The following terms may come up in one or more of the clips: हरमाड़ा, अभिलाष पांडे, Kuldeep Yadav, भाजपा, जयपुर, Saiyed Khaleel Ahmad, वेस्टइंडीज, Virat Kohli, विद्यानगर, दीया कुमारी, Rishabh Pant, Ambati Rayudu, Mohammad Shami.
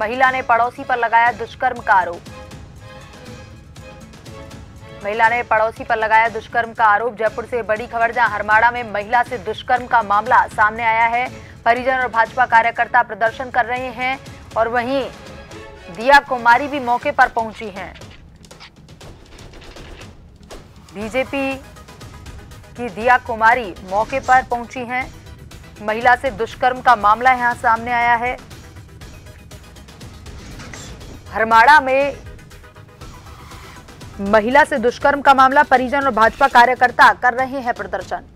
महिला ने पड़ोसी पर लगाया दुष्कर्म का आरोप। जयपुर से बड़ी खबर, जहां हरमाड़ा में महिला से दुष्कर्म का मामला सामने आया है। परिजन और भाजपा कार्यकर्ता प्रदर्शन कर रहे हैं और वहीं दीया कुमारी भी मौके पर पहुंची हैं। बीजेपी की दीया कुमारी मौके पर पहुंची हैं। महिला से दुष्कर्म का मामला यहां सामने आया है। हरमाड़ा में महिला से दुष्कर्म का मामला, परिजन और भाजपा कार्यकर्ता कर रहे हैं प्रदर्शन।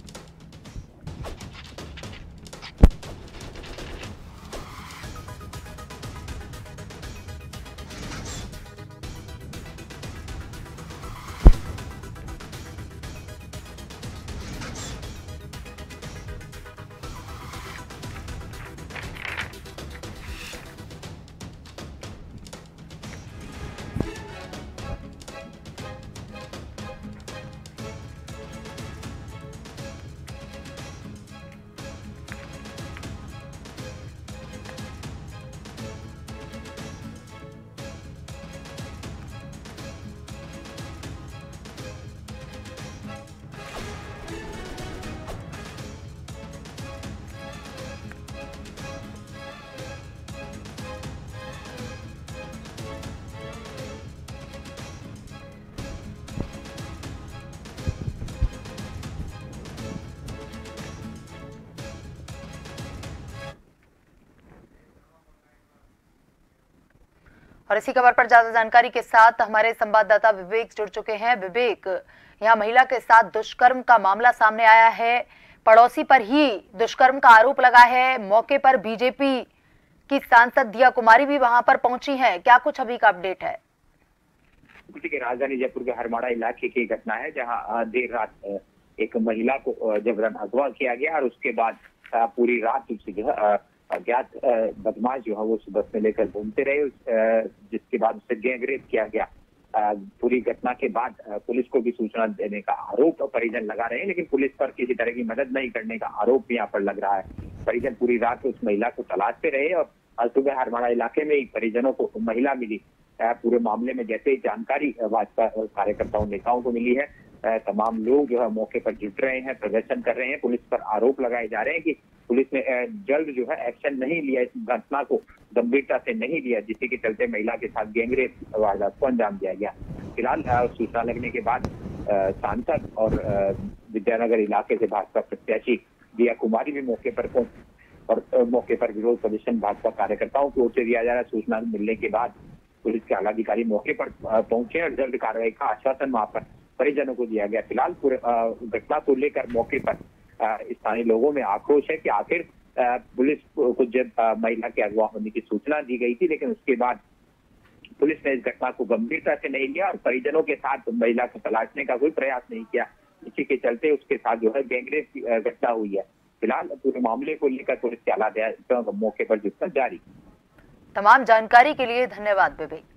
और इसी खबर पर ज्यादा जानकारी के साथ हमारे संवाददाता विवेक जुड़ चुके हैं। विवेक, यहाँ महिला के साथ दुष्कर्म का मामला सामने आया है, पड़ोसी पर ही दुष्कर्म का आरोप लगा है, मौके पर बीजेपी की सांसद दीया कुमारी भी वहां पर पहुंची हैं, क्या कुछ अभी का अपडेट है? राजधानी जयपुर के हरमाड़ा इलाके की घटना है, जहाँ देर रात एक महिला को जबरन अगवा किया गया और उसके बाद पूरी रात अज्ञात बदमाश जो है वो उस बस में लेकर घूमते रहे, जिसके बाद उसे गैंगरेप किया गया। पूरी घटना के बाद पुलिस को भी सूचना देने का आरोप परिजन लगा रहे हैं, लेकिन पुलिस पर किसी तरह की मदद नहीं करने का आरोप भी यहाँ पर लग रहा है। परिजन पूरी रात उस महिला को तलाशते रहे और सुबह हरमाड़ा इलाके में ही परिजनों को महिला मिली। पूरे मामले में जैसे ही जानकारी भाजपा कार्यकर्ताओं नेताओं को मिली है, तमाम लोग जो है मौके पर जुट रहे हैं, प्रदर्शन कर रहे हैं। पुलिस पर आरोप लगाए जा रहे हैं कि पुलिस ने जल्द जो है एक्शन नहीं लिया, इस घटना को गंभीरता से नहीं लिया, जिसके के चलते महिला के साथ गैंगरेप वारदात को अंजाम दिया गया। फिलहाल सूचना लगने के बाद सांसद और विद्यानगर इलाके से भाजपा प्रत्याशी दीया कुमारी भी मौके पर पहुंची और मौके पर विरोध प्रदर्शन भाजपा कार्यकर्ताओं की ओर से दिया जा रहा है। सूचना मिलने के बाद पुलिस के आलाधिकारी मौके पर पहुंचे और जल्द कार्रवाई का आश्वासन वहां पर परिजनों को दिया गया। फिलहाल पूरे घटना को लेकर मौके पर स्थानीय लोगों में आक्रोश है कि आखिर पुलिस को जब महिला के अगवा होने की सूचना दी गई थी, लेकिन उसके बाद पुलिस ने इस घटना को गंभीरता से नहीं लिया और परिजनों के साथ महिला को तलाशने का कोई प्रयास नहीं किया। इसी के चलते उसके साथ जो है गैंगरेप की घटना हुई है। फिलहाल पूरे मामले को लेकर पुलिस के आलाधिकारी मौके पर जुटना जारी। तमाम जानकारी के लिए धन्यवाद विवेक।